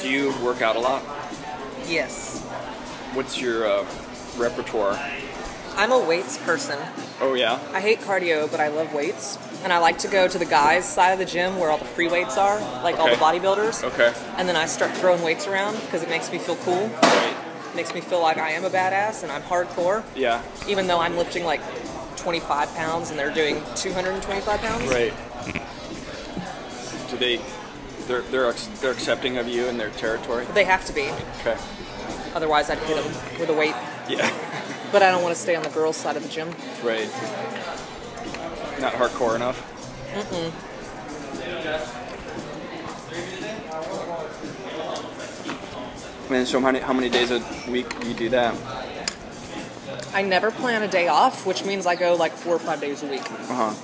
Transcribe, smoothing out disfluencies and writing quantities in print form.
Do you work out a lot? Yes. What's your repertoire? I'm a weights person. Oh yeah? I hate cardio, but I love weights. And I like to go to the guys' side of the gym where all the free weights are, like all the bodybuilders. Okay. And then I start throwing weights around because it makes me feel cool. Right. It makes me feel like I am a badass and I'm hardcore. Yeah. Even though I'm lifting like 25 pounds and they're doing 225 pounds. Right. Do they... They're accepting of you in their territory? They have to be. Okay. Otherwise, I'd hit them with a weight. Yeah. But I don't want to stay on the girls' side of the gym. Right. Not hardcore enough? Mm-mm. Man, so how many days a week do you do that? I never plan a day off, which means I go like 4 or 5 days a week. Uh-huh.